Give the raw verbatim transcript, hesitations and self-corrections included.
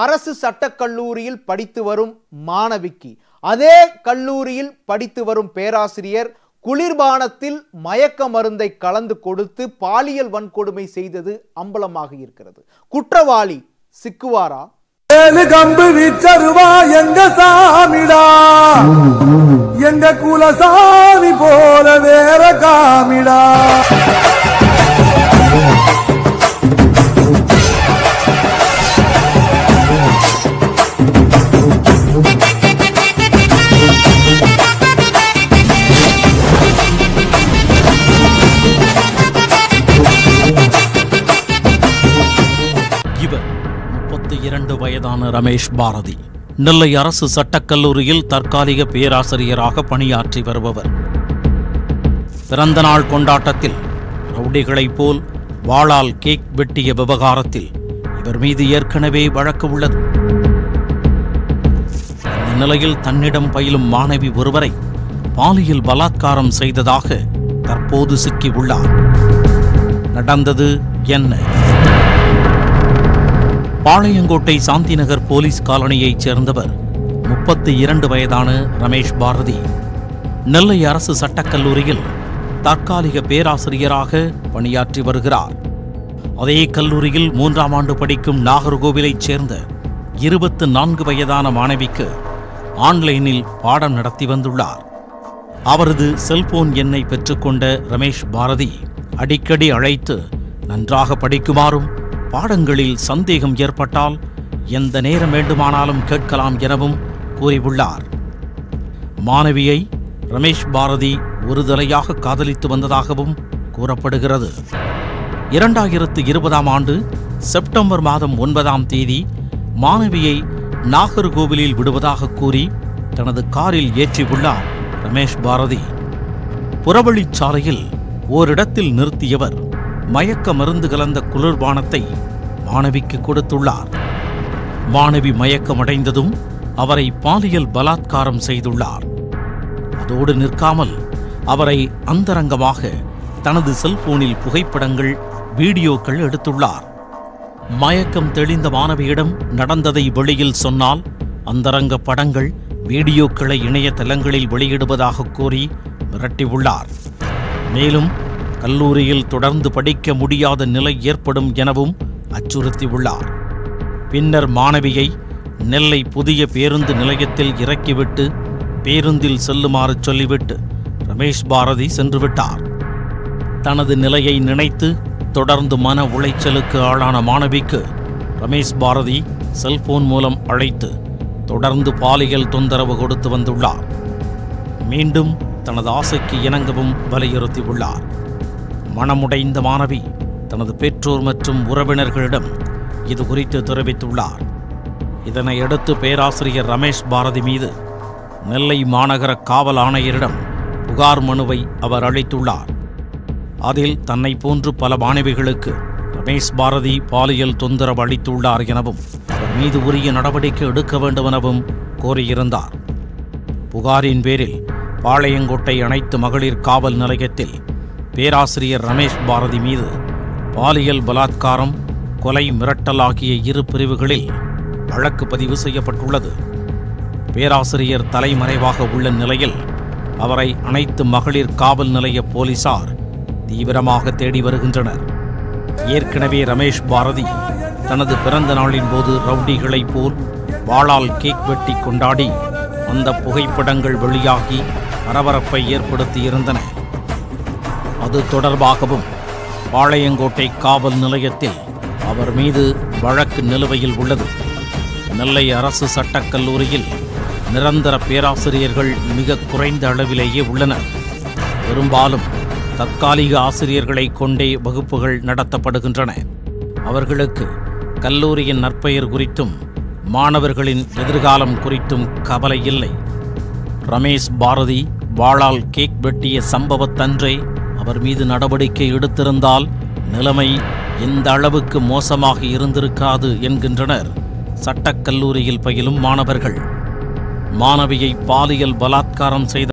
அரசு சட்டக் கல்லூரியில் படித்து வரும் மாணவிக்கு அதே கல்லூரியில் படித்து வரும் பேராசிரியர் குளிர்பானத்தில் மயக்க மருந்தை கலந்து கொடுத்து பாலியல் வன்கொடுமை செய்தது அம்பலமாக இருக்கிறது. குற்றவாளி சிக்குவாரா? இரண்டு வயதான ரமேஷ் பாரதி நெல்லை அரசு சட்டக்கல்லூரியில் தற்காலிக பேராசிரியராக பணியாற்றி வருபவர். பிறந்த நாள் கொண்டாட்டத்தில் ரவுடிகளைப் போல் வாளால் கேக் வெட்டிய விவகாரத்தில் இவர் மீது ஏற்கனவே வழக்கு உள்ளது. இந்த நிலையில் தன்னிடம் பயிலும் மாணவி ஒருவரை பாலியல் பலாத்காரம் செய்ததாக தற்போது சிக்கியுள்ளார். நடந்தது என்ன? பாளையங்கோட்டை சாந்திநகர் போலீஸ் காலனியைச் சேர்ந்தவர் முப்பத்தி இரண்டு வயதான ரமேஷ் பாரதி நெல்லை அரசு சட்டக்கல்லூரியில் தற்காலிக பேராசிரியராக பணியாற்றி வருகிறார். அதே கல்லூரியில் மூன்றாம் ஆண்டு படிக்கும் நாகர்கோவிலைச் சேர்ந்த இருபத்து நான்கு வயதான மாணவிக்கு ஆன்லைனில் பாடம் நடத்தி வந்துள்ளார். அவரது செல்போன் எண்ணை பெற்றுக்கொண்ட ரமேஷ் பாரதி அடிக்கடி அழைத்து நன்றாக படிக்குமாறும் பாடங்களில் சந்தேகம் ஏற்பட்டால் எந்த நேரம் வேண்டுமானாலும் கேட்கலாம் எனவும் கூறியுள்ளார். மாணவியை ரமேஷ் பாரதி ஒருதலையாக காதலித்து வந்ததாகவும் கூறப்படுகிறது. இரண்டாயிரத்து இருபதாம் ஆண்டு செப்டம்பர் மாதம் ஒன்பதாம் தேதி மாணவியை நாகர்கோவிலில் விடுவதாக கூறி தனது காரில் ஏற்றியுள்ளார் ரமேஷ் பாரதி. புறவழிச்சாலையில் ஓரிடத்தில் நிறுத்தியவர் மயக்க மருந்து கலந்த குளிர்பானத்தை மாணவிக்கு கொடுத்துள்ளார். மாணவி மயக்கமடைந்ததும் அவரை பாலியல் பலாத்காரம் செய்துள்ளார். அதோடு நிற்காமல் அவரை அந்தரங்கமாக தனது செல்போனில் புகைப்படங்கள் வீடியோக்கள் எடுத்துள்ளார். மயக்கம் தெளிந்த மாணவியிடம் நடந்ததை வெளியில் சொன்னால் அந்தரங்க படங்கள் வீடியோக்களை இணையதளங்களில் வெளியிடுவதாக கூறி மிரட்டியுள்ளார். மேலும் கல்லூரியில் தொடர்ந்து படிக்க முடியாத நிலை ஏற்படும் எனவும் அச்சுறுத்தியுள்ளார். பின்னர் மாணவியை நெல்லை புதிய பேருந்து நிலையத்தில் இறக்கிவிட்டு பேருந்தில் செல்லுமாறு சொல்லிவிட்டு ரமேஷ் பாரதி சென்றுவிட்டார். தனது நிலையை நினைத்து தொடர்ந்து மன உளைச்சலுக்கு ஆளான மாணவிக்கு ரமேஷ் பாரதி செல்போன் மூலம் அழைத்து தொடர்ந்து பாலியல் தொந்தரவு கொடுத்து வந்துள்ளார். மீண்டும் தனது ஆசைக்கு இணங்கவும் வலியுறுத்தியுள்ளார். மனமுடைந்த மாணவி தனது பெற்றோர் மற்றும் உறவினர்களிடம் இது குறித்து தெரிவித்துள்ளார். இதனையடுத்து பேராசிரியர் ரமேஷ் பாரதி மீது நெல்லை மாநகர காவல் ஆணையரிடம் புகார் மனுவை அவர் அளித்துள்ளார். அதில் தன்னை போன்று பல மாணவிகளுக்கு ரமேஷ் பாரதி பாலியல் தொந்தரவு அளித்துள்ளார் எனவும் அவர் மீது உரிய நடவடிக்கை எடுக்க வேண்டுமெனவும் கோரியிருந்தார். புகாரின் பேரில் பாளையங்கோட்டை அனைத்து மகளிர் காவல் நிலையத்தில் பேராசிரியர் ரமேஷ் பாரதி மீது பாலியல் பலாத்காரம், கொலை, மிரட்டல் ஆகிய இரு பிரிவுகளில் வழக்கு பதிவு செய்யப்பட்டுள்ளது. பேராசிரியர் தலைமறைவாக உள்ள நிலையில் அவரை அனைத்து மகளிர் காவல் நிலைய போலீசார் தீவிரமாக தேடி வருகின்றனர். ஏற்கனவே ரமேஷ் பாரதி தனது பிறந்த நாளின் போது ரவுடிகளைப் போல் வாளால் கேக் வெட்டி கொண்டாடி அந்த புகைப்படங்கள் வெளியாகி பரபரப்பை ஏற்படுத்தியிருந்தன. அது தொடர்பாகவும் பாளையங்கோட்டை காவல் நிலையத்தில் அவர் மீது வழக்கு நிலுவையில் உள்ளது. நெல்லை அரசு சட்டக்கல்லூரியில் நிரந்தர பேராசிரியர்கள் மிக குறைந்த அளவிலேயே உள்ளனர். பெரும்பாலும் தற்காலிக ஆசிரியர்களை கொண்டே வகுப்புகள் நடத்தப்படுகின்றன. அவர்களுக்கு கல்லூரியின் நற்பெயர் குறித்தும் மாணவர்களின் எதிர்காலம் குறித்தும் கவலை இல்லை. ரமேஷ் பாரதி வாளால் கேக் வெட்டிய சம்பவத்தன்றே அவர் மீது நடவடிக்கை எடுத்திருந்தால் நிலைமை எந்த அளவுக்கு மோசமாக இருந்திருக்காது என்கின்றனர் சட்டக்கல்லூரியில் பயிலும் மாணவர்கள். மாணவியை பாலியல் பலாத்காரம் செய்த